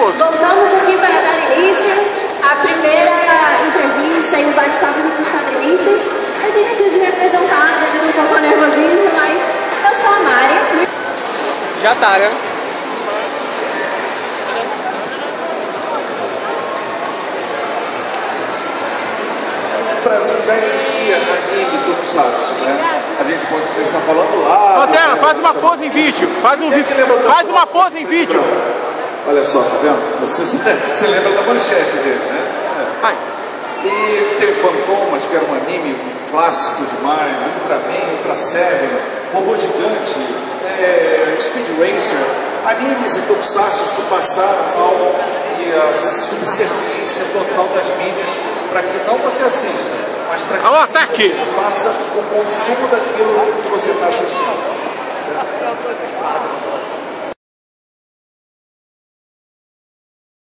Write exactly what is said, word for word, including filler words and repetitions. Porto. Voltamos aqui para dar início à primeira entrevista e um bate-papo com os quadrinistas. Eu tinha sido representada, eu um pouco nervosinho, mas eu sou a Mária. Já tá, né? O Brasil já existia anime do Tokusatsu, né? A gente pode pensar falando lá... Pantera, faz uma pose em vídeo! Faz, um vi... faz uma pose em vídeo! Olha só, tá vendo? Você, você lembra da manchete dele, né? Ai. E tem o Fantomas, que era um anime clássico demais, Ultraman, Ultra Seven, Robô Gigante, é, Speed Racer, animes e tokusatsu do passado e a subserviência total das mídias para que não você assista, mas para que tá aqui. Faça o consumo daquilo que você está assistindo.